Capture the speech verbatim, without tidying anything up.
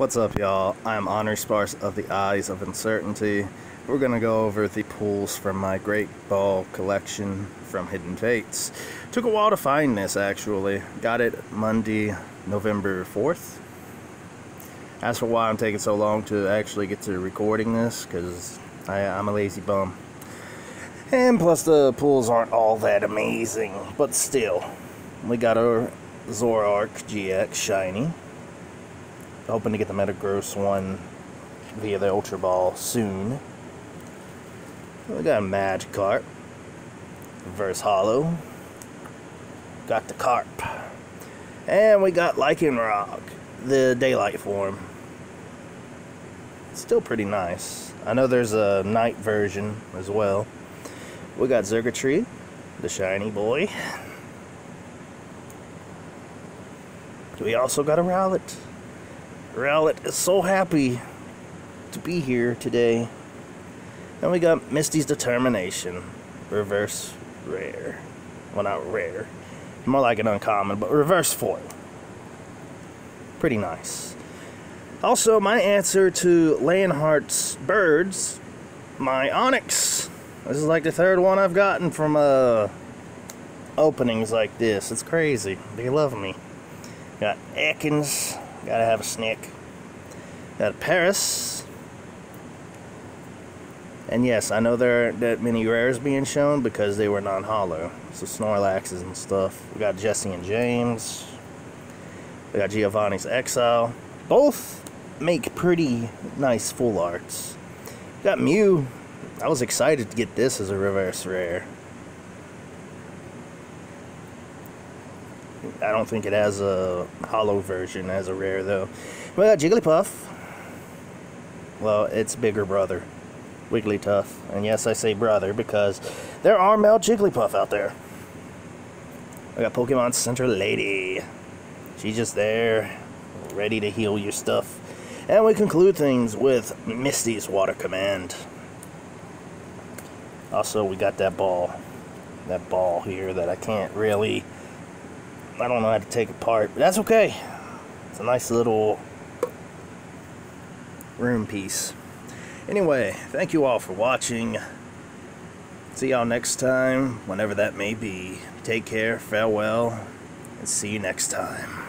What's up, y'all? I'm Honor Sparse of the Eyes of Uncertainty. We're going to go over the pulls from my Great Ball Collection from Hidden Fates. Took a while to find this, actually. Got it Monday, November fourth. As for why I'm taking so long to actually get to recording this, because I'm a lazy bum. And plus the pulls aren't all that amazing, but still. We got our Zoroark G X Shiny. Hoping to get the Metagross one via the Ultra Ball soon. We got a Magikarp. Reverse Holo. Got the Carp. And we got Lycanroc, the Daylight form. Still pretty nice. I know there's a night version as well. We got Zurgatree, the shiny boy. We also got a Rowlet. Rowlet is so happy to be here today. And we got Misty's Determination. Reverse rare. Well, not rare. More like an uncommon, but reverse foil. Pretty nice. Also, my answer to Leonhart's Birds, my Onix. This is like the third one I've gotten from uh, openings like this. It's crazy. They love me. Got Ekans. Gotta have a Snick. Got a Paris. And yes, I know there aren't that many rares being shown because they were non-hollow. So Snorlaxes and stuff. We got Jesse and James. We got Giovanni's Exile. Both make pretty nice full arts. We got Mew. I was excited to get this as a reverse rare. I don't think it has a hollow version as a rare, though. We got Jigglypuff. Well, it's bigger brother. Wigglytuff. And yes, I say brother because there are male Jigglypuff out there. We got Pokemon Center Lady. She's just there, ready to heal your stuff. And we conclude things with Misty's Water Command. Also, we got that ball. That ball here that I can't really... I don't know how to take apart, but that's okay. It's a nice little room piece. Anyway, thank you all for watching. See y'all next time, whenever that may be. Take care, farewell, and see you next time.